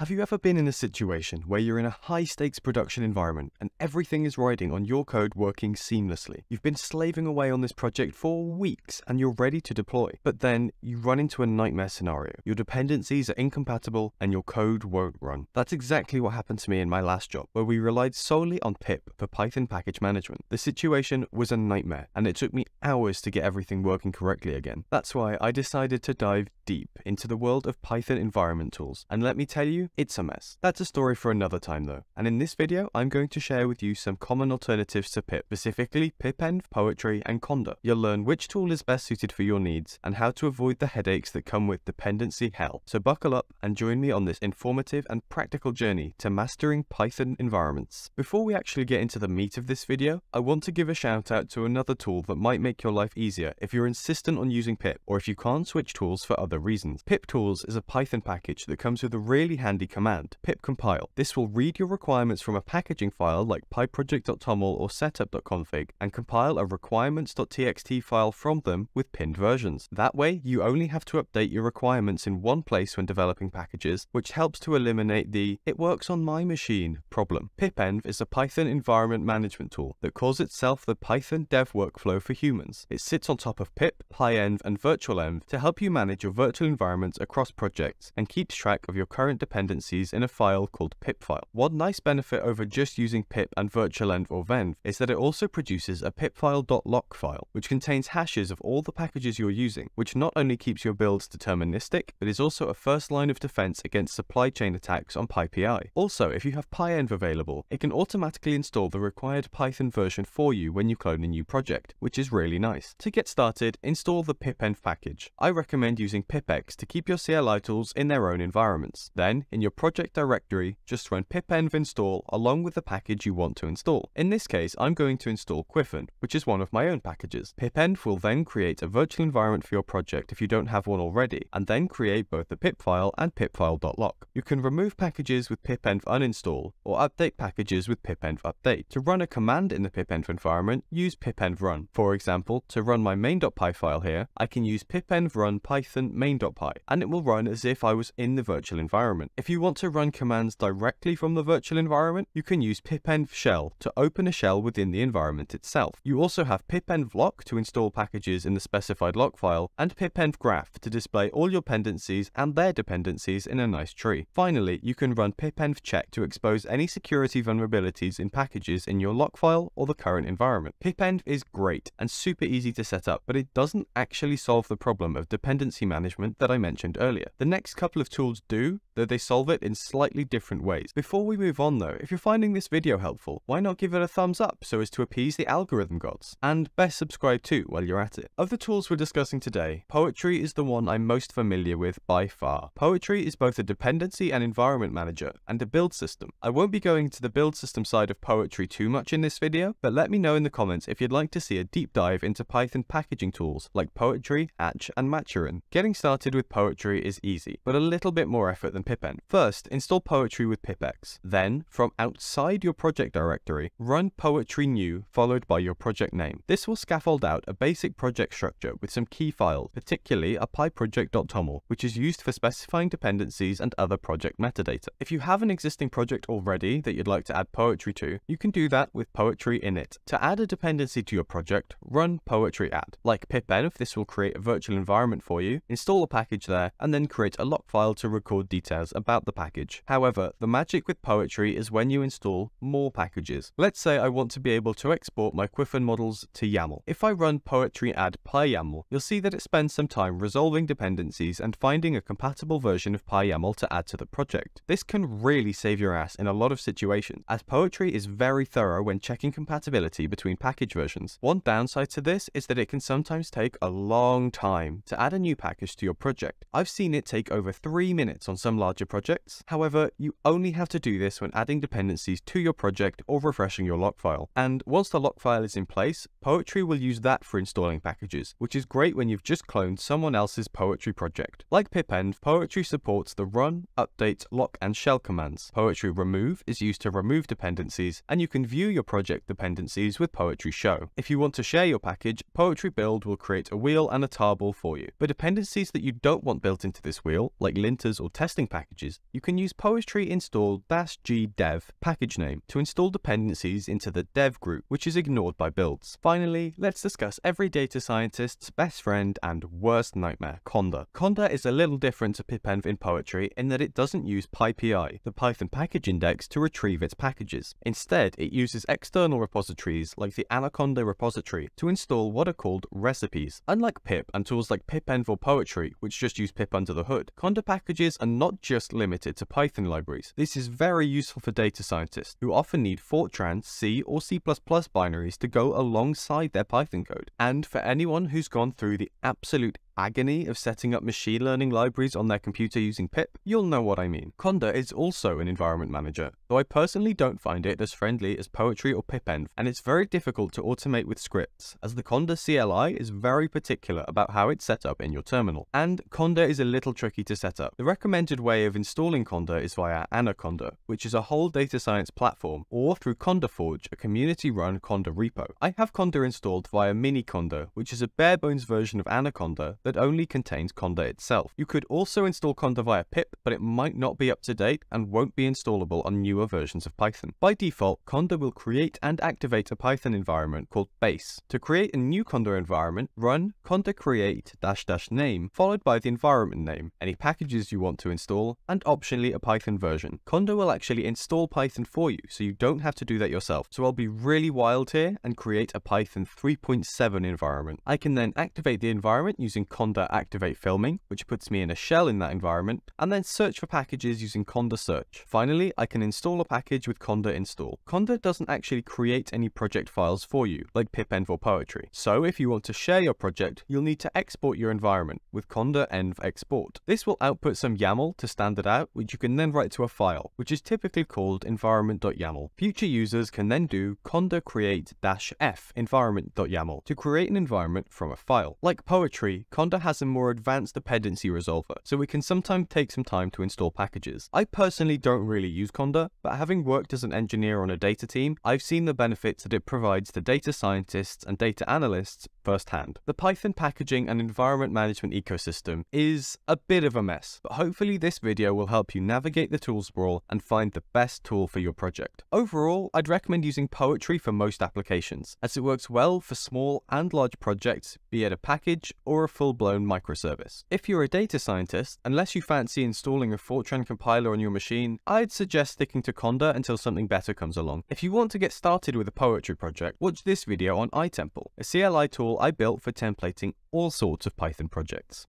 Have you ever been in a situation where you're in a high-stakes production environment and everything is riding on your code working seamlessly? You've been slaving away on this project for weeks and you're ready to deploy, but then you run into a nightmare scenario. Your dependencies are incompatible and your code won't run. That's exactly what happened to me in my last job, where we relied solely on pip for Python package management. The situation was a nightmare and it took me hours to get everything working correctly again. That's why I decided to dive deep into the world of Python environment tools, and let me tell you, it's a mess. That's a story for another time though, and in this video I'm going to share with you some common alternatives to pip, specifically pipenv, poetry and conda. You'll learn which tool is best suited for your needs and how to avoid the headaches that come with dependency hell. So buckle up and join me on this informative and practical journey to mastering Python environments. Before we actually get into the meat of this video, I want to give a shout out to another tool that might make your life easier if you're insistent on using pip, or if you can't switch tools for other reasons. Pip-tools is a Python package that comes with a really handy command, pip compile. This will read your requirements from a packaging file like pyproject.toml or setup.config and compile a requirements.txt file from them with pinned versions. That way, you only have to update your requirements in one place when developing packages, which helps to eliminate the "it works on my machine" problem. Pipenv is a Python environment management tool that calls itself the Python dev workflow for humans. It sits on top of pip, pyenv, and virtualenv to help you manage your virtual environments across projects and keeps track of your current dependencies in a file called pipfile. One nice benefit over just using pip and virtualenv or venv is that it also produces a pipfile.lock file, which contains hashes of all the packages you're using, which not only keeps your builds deterministic, but is also a first line of defense against supply chain attacks on PyPI. Also, if you have pyenv available, it can automatically install the required Python version for you when you clone a new project, which is really nice. To get started, install the pipenv package. I recommend using pipx to keep your CLI tools in their own environments. Then, in your project directory, just run pipenv install along with the package you want to install. In this case, I'm going to install Quiffen, which is one of my own packages. Pipenv will then create a virtual environment for your project if you don't have one already, and then create both the pip file and pipfile.lock. You can remove packages with pipenv uninstall or update packages with pipenv update. To run a command in the pipenv environment, use pipenv run. For example, to run my main.py file here, I can use pipenv run python main.py, and it will run as if I was in the virtual environment. If you want to run commands directly from the virtual environment, you can use pipenv shell to open a shell within the environment itself. You also have pipenv lock to install packages in the specified lock file, and pipenv graph to display all your dependencies and their dependencies in a nice tree. Finally, you can run pipenv check to expose any security vulnerabilities in packages in your lock file or the current environment. Pipenv is great and super easy to set up, but it doesn't actually solve the problem of dependency management that I mentioned earlier. The next couple of tools do, though they solve it in slightly different ways. Before we move on though, if you're finding this video helpful, why not give it a thumbs up so as to appease the algorithm gods? And best subscribe too while you're at it. Of the tools we're discussing today, poetry is the one I'm most familiar with by far. Poetry is both a dependency and environment manager, and a build system. I won't be going to the build system side of poetry too much in this video, but let me know in the comments if you'd like to see a deep dive into Python packaging tools like poetry, atch, and maturin. Getting started with poetry is easy, but a little bit more effort than pipenv. First, install poetry with pipx. Then, from outside your project directory, run poetry new followed by your project name. This will scaffold out a basic project structure with some key files, particularly a pyproject.toml, which is used for specifying dependencies and other project metadata. If you have an existing project already that you'd like to add poetry to, you can do that with poetry init. To add a dependency to your project, run poetry add. Like pipenv, this will create a virtual environment for you, install a package there, and then create a lock file to record details about the package. However, the magic with poetry is when you install more packages. Let's say I want to be able to export my Quiffen models to YAML. If I run poetry add pyyaml, you'll see that it spends some time resolving dependencies and finding a compatible version of pyyaml to add to the project. This can really save your ass in a lot of situations, as poetry is very thorough when checking compatibility between package versions. One downside to this is that it can sometimes take a long time to add a new package to your project. I've seen it take over 3 minutes on some larger projects. However, you only have to do this when adding dependencies to your project or refreshing your lock file. And once the lock file is in place, poetry will use that for installing packages, which is great when you've just cloned someone else's poetry project. Like pipenv, poetry supports the run, update, lock, and shell commands. Poetry remove is used to remove dependencies, and you can view your project dependencies with poetry show. If you want to share your package, poetry build will create a wheel and a tarball for you. But dependencies that you don't want built into this wheel, like linters or testing packages, packages, you can use poetry install -g dev package name to install dependencies into the dev group, which is ignored by builds. Finally, let's discuss every data scientist's best friend and worst nightmare, Conda. Conda is a little different to pipenv in poetry in that it doesn't use PyPI, the Python package index, to retrieve its packages. Instead, it uses external repositories like the Anaconda repository to install what are called recipes. Unlike pip and tools like pipenv or poetry, which just use pip under the hood, Conda packages are not just limited to Python libraries. This is very useful for data scientists who often need Fortran, C, or C++ binaries to go alongside their Python code. And for anyone who's gone through the absolute agony of setting up machine learning libraries on their computer using pip, you'll know what I mean. Conda is also an environment manager, though I personally don't find it as friendly as poetry or pipenv, and it's very difficult to automate with scripts, as the Conda CLI is very particular about how it's set up in your terminal. And Conda is a little tricky to set up. The recommended way of installing Conda is via Anaconda, which is a whole data science platform, or through Conda Forge, a community-run Conda repo. I have Conda installed via MiniConda, which is a bare-bones version of Anaconda that only contains Conda itself. You could also install Conda via pip, but it might not be up to date and won't be installable on newer versions of Python. By default, Conda will create and activate a Python environment called base. To create a new Conda environment, run conda create --name followed by the environment name, any packages you want to install, and optionally a Python version. Conda will actually install Python for you, so you don't have to do that yourself. So I'll be really wild here and create a Python 3.7 environment. I can then activate the environment using Conda activate filming, which puts me in a shell in that environment, and then search for packages using Conda search. Finally, I can install a package with Conda install. Conda doesn't actually create any project files for you, like pipenv or poetry. So if you want to share your project, you'll need to export your environment with Conda env export. This will output some YAML to standard out, which you can then write to a file, which is typically called environment.yaml. Future users can then do Conda create -f environment.yaml to create an environment from a file. Like poetry, Conda has a more advanced dependency resolver, so it can sometimes take some time to install packages. I personally don't really use Conda, but having worked as an engineer on a data team, I've seen the benefits that it provides to data scientists and data analysts firsthand. The Python packaging and environment management ecosystem is a bit of a mess, but hopefully this video will help you navigate the tool sprawl and find the best tool for your project. Overall, I'd recommend using Poetry for most applications, as it works well for small and large projects, be it a package or a full-blown microservice. If you're a data scientist, unless you fancy installing a Fortran compiler on your machine, I'd suggest sticking to Conda until something better comes along. If you want to get started with a poetry project, watch this video on iTemple, a CLI tool I built for templating all sorts of Python projects.